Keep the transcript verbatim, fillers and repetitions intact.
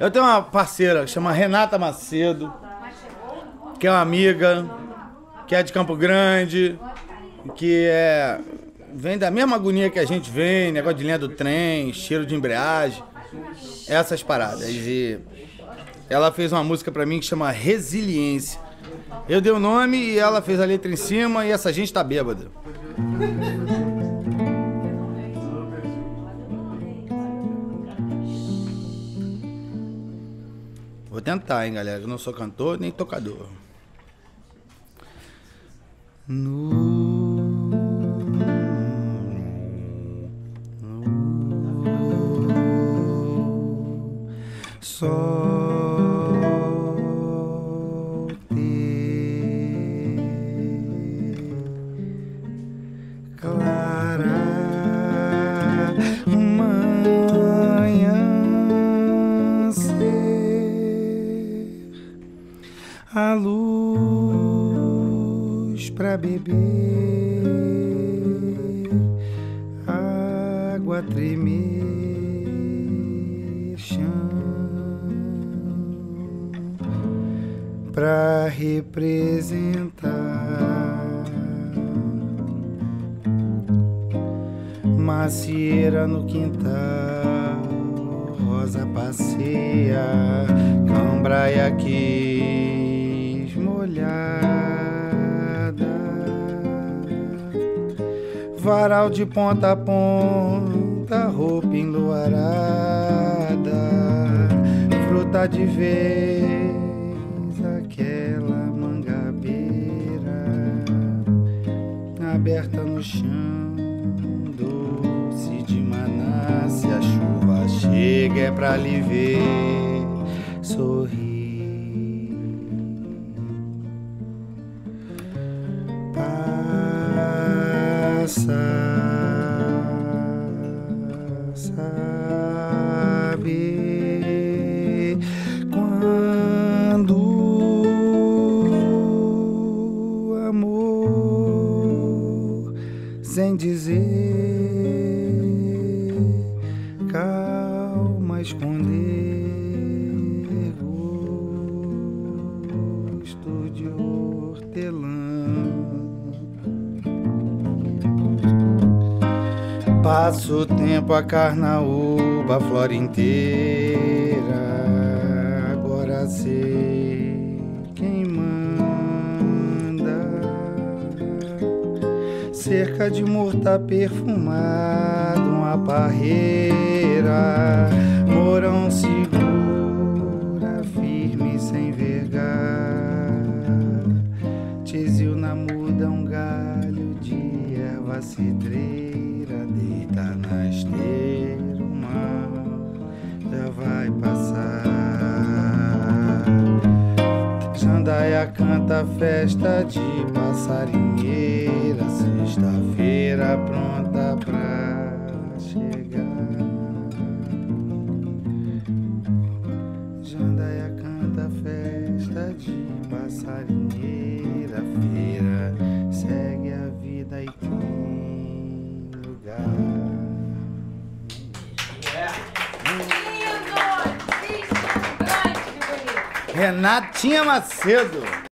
Eu tenho uma parceira que chama Renata Macedo, que é uma amiga, que é de Campo Grande, que é... vem da mesma agonia que a gente vem, negócio de linha do trem, cheiro de embreagem, essas paradas. E ela fez uma música pra mim que chama Resiliência. Eu dei o nome e ela fez a letra em cima e essa gente tá bêbada. Vou tentar, hein, galera. Eu não sou cantor nem tocador. No... Só te clara manhã ser a luz pra beber, água tremer, chão pra representar, macieira no quintal, rosa passeia, cambraia quis molhada, varal de ponta a ponta, roupa enluarada, fruta de vez. Aquela mangabeira aberta no chão, doce de maná. Se a chuva chega é pra lhe ver sorrir. Passa, sabe quando sem dizer, calma esconder gosto de hortelã. Passo o tempo a carnaúba, a flor inteira, agora sei quem manda. Cerca de murta perfumada, uma barreira, morão segura, firme sem vergar. Tizil na muda, um galho de erva cidreira, deita na esteira, o mal já vai passar. Jandaia canta festa de passarinheira, sexta-feira pronta pra chegar. Jandaia canta festa de passarinheira, feira segue a vida e tem lugar. Renatinha Macedo.